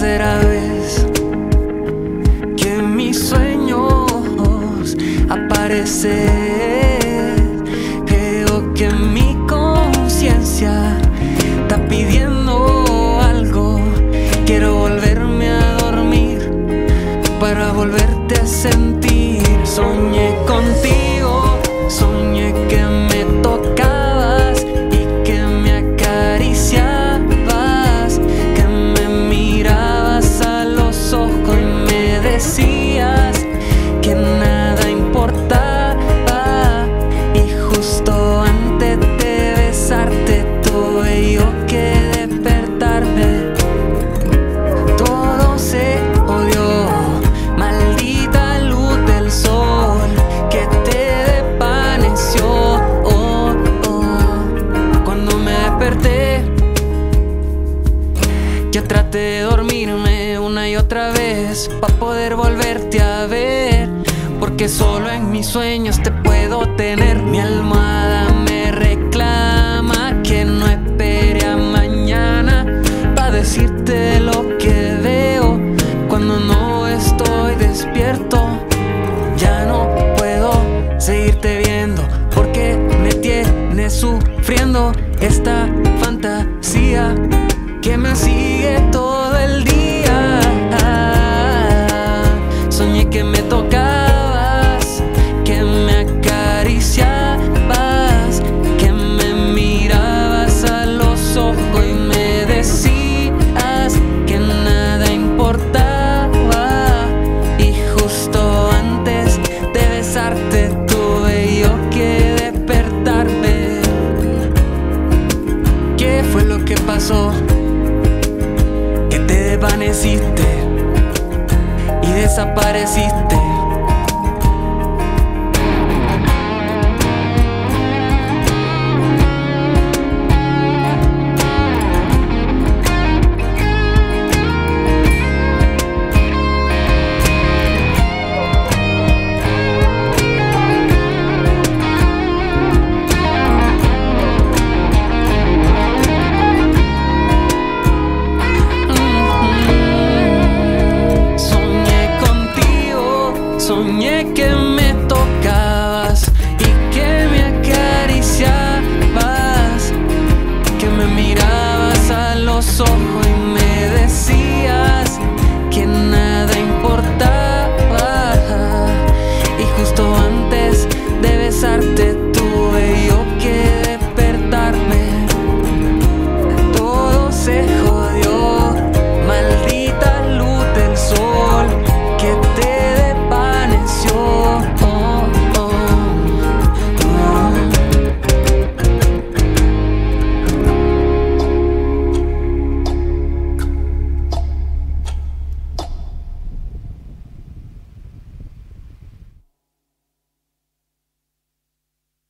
tercera vez que en mis sueños apareces. Creo que mi conciencia está pidiendo algo. Quiero volverme a dormir para volverte a sentir. Soñé contigo, soñé que me tocabas y que me acariciabas, que me mirabas a los ojos y me decías que nada importaba. Y justo antes de besarte tuve yo que despertarme. Todo se odió, maldita luz del sol que te desvaneció. Oh, oh. Cuando me desperté, yo traté de dormirme una y otra vez para poder volverte a ver, porque solo en mis sueños te puedo tener. Mi almohada me reclama que no espere a mañana para decirte lo que veo cuando no estoy despierto. Ya no puedo seguirte viendo porque me tiene sufriendo esta fantasía que me sigue todo el día. Soñé que me tocaba, que me mirabas a los ojos y me decías que nada importaba. Y justo antes de besarte tuve yo que despertarme. ¿Qué fue lo que pasó? Que te desvaneciste y desapareciste. Soñé que me tocabas y que me acariciabas, que me mirabas a los ojos y me decías que nada importaba. Y justo antes de besarte